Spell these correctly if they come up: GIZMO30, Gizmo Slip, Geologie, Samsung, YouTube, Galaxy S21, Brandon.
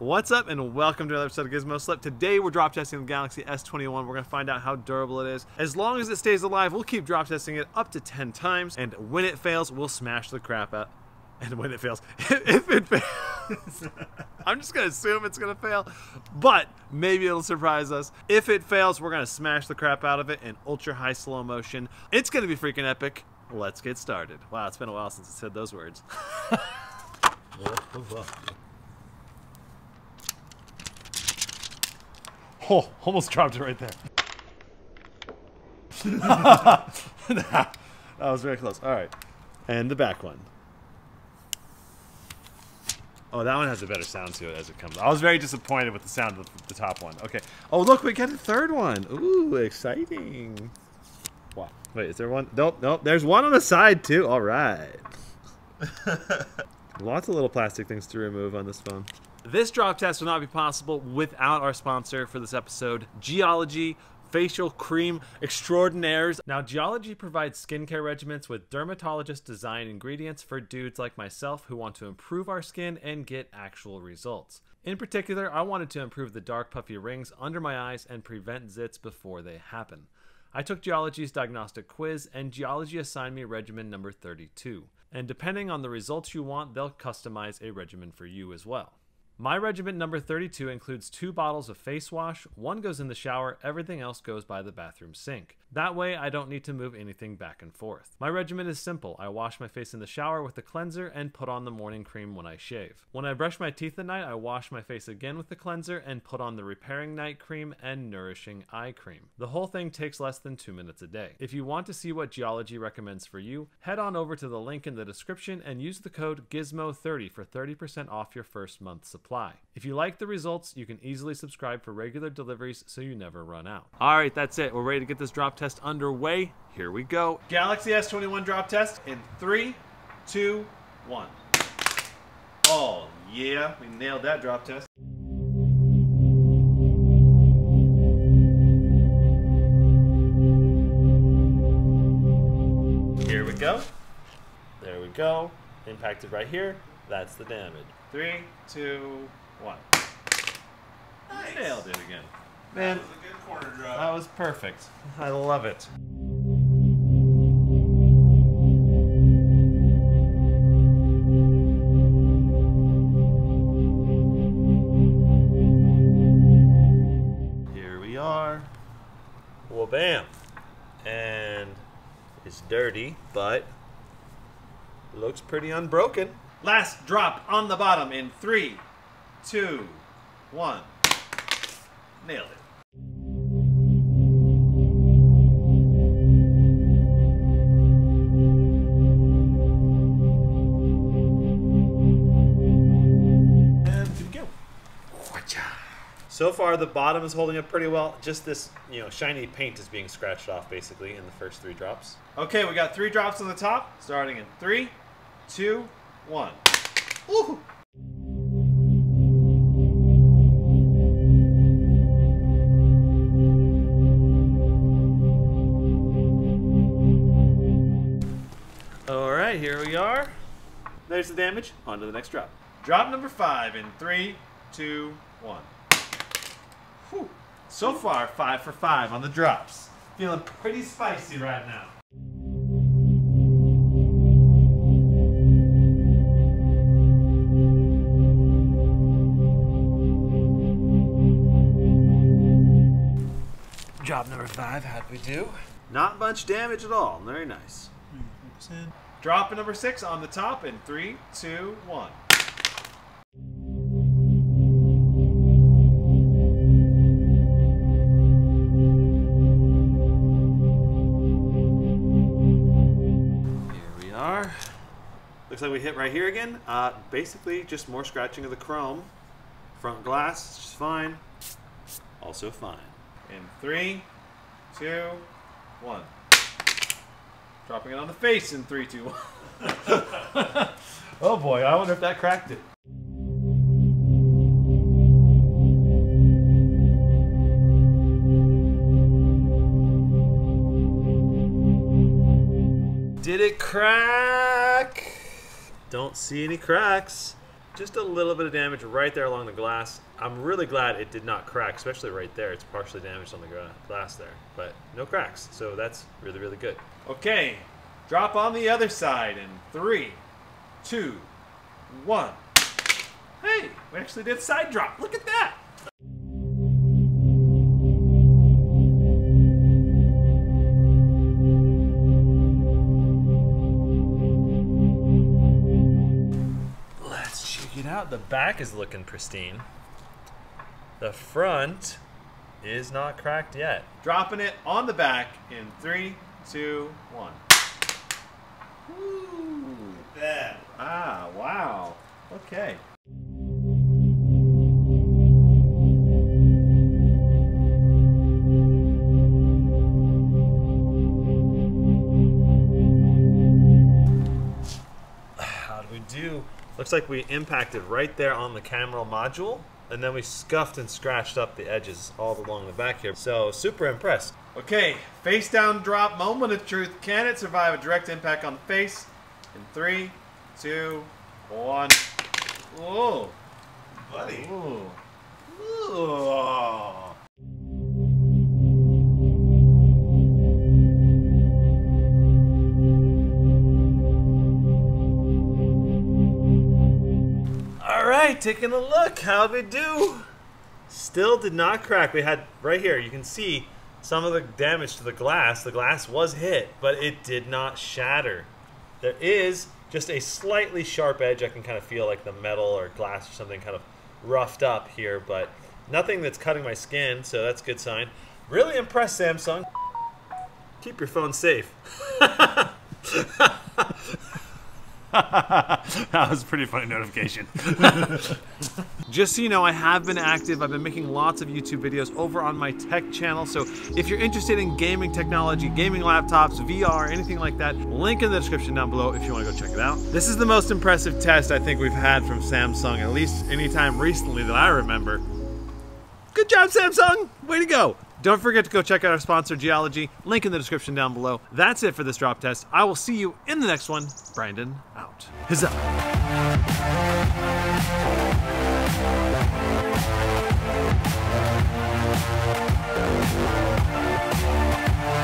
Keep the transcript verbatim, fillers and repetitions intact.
What's up and welcome to another episode of Gizmo Slip. Today we're drop testing the Galaxy S twenty-one. We're going to find out how durable it is. As long as it stays alive, we'll keep drop testing it up to ten times, and when it fails, we'll smash the crap out. And when it fails, if it fails, I'm just going to assume it's going to fail, but maybe it'll surprise us. If it fails, we're going to smash the crap out of it in ultra high slow motion. It's going to be freaking epic. Let's get started. Wow, it's been a while since I said those words. Oh, almost dropped it right there. That was very close. All right. And the back one. Oh, that one has a better sound to it as it comes. I was very disappointed with the sound of the top one. Okay. Oh, look, we got a third one. Ooh, exciting. Wow. Wait, is there one? Nope, nope. There's one on the side, too. All right. Lots of little plastic things to remove on this phone. This drop test would not be possible without our sponsor for this episode, Geologie Facial Cream Extraordinaires. Now, Geologie provides skincare regimens with dermatologist-designed ingredients for dudes like myself who want to improve our skin and get actual results. In particular, I wanted to improve the dark, puffy rings under my eyes and prevent zits before they happen. I took Geologie's diagnostic quiz, and Geologie assigned me regimen number thirty-two. And depending on the results you want, they'll customize a regimen for you as well. My regimen number thirty-two includes two bottles of face wash, one goes in the shower, everything else goes by the bathroom sink. That way I don't need to move anything back and forth. My regimen is simple. I wash my face in the shower with the cleanser and put on the morning cream when I shave. When I brush my teeth at night, I wash my face again with the cleanser and put on the repairing night cream and nourishing eye cream. The whole thing takes less than two minutes a day. If you want to see what Geologie recommends for you, head on over to the link in the description and use the code Gizmo thirty for thirty percent off your first month's supply. If you like the results, you can easily subscribe for regular deliveries so you never run out. All right, that's it. We're ready to get this drop test underway. Here we go. Galaxy S twenty-one drop test in three, two, one. Oh, yeah, we nailed that drop test. Here we go. There we go. Impacted right here. That's the damage. Three, two, one. Nice. Nailed it again. Man, that was a good corner drop. That was perfect. I love it. Here we are. Well, bam. And it's dirty, but looks pretty unbroken. Last drop on the bottom in three, two, one. Nailed it. And here we go. So far, the bottom is holding up pretty well. Just this, you know, shiny paint is being scratched off basically in the first three drops. Okay, we got three drops on the top, starting in three, two, one. One. Woohoo! All right, here we are. There's the damage. On to the next drop. Drop number five in three, two, one. Whew. So far, five for five on the drops. Feeling pretty spicy right now. Job number five, how'd we do? Not much damage at all. Very nice. one hundred percent. Drop number six on the top in three, two, one. Here we are. Looks like we hit right here again. Uh, basically, just more scratching of the chrome. Front glass, just fine. Also fine. In three, two, one. Dropping it on the face in three, two, one. Oh boy, I wonder if that cracked it. Did it crack? Don't see any cracks. just a little bit of damage right there along the glass. I'm really glad it did not crack, especially right there. It's partially damaged on the glass there, but no cracks. So that's really, really good. Okay, drop on the other side in three, two, one. Hey, we actually did side drop. Look at that. Let's check it out. The back is looking pristine. The front is not cracked yet. Dropping it on the back in three, two, one. Ooh, look at that. Ah, wow. Okay. Do looks like we impacted right there on the camera module, and then we scuffed and scratched up the edges all along the back here. So super impressed. Okay, face down drop, moment of truth. Can it survive a direct impact on the face? In three, two, one. Whoa, buddy. Ooh. Ooh. Taking a look, how'd we do? Still did not crack. We had right here, you can see some of the damage to the glass. The glass was hit, but it did not shatter. There is just a slightly sharp edge. I can kind of feel like the metal or glass or something kind of roughed up here, but nothing that's cutting my skin, so that's a good sign. Really impressed, Samsung. Keep your phone safe. That was a pretty funny notification. Just so you know, I have been active. I've been making lots of YouTube videos over on my tech channel. So if you're interested in gaming technology, gaming laptops, V R, anything like that, link in the description down below if you want to go check it out. This is the most impressive test I think we've had from Samsung, at least any time recently that I remember. Good job, Samsung! Way to go! Don't forget to go check out our sponsor, Geologie. Link in the description down below. That's it for this drop test. I will see you in the next one. Brandon out. Huzzah.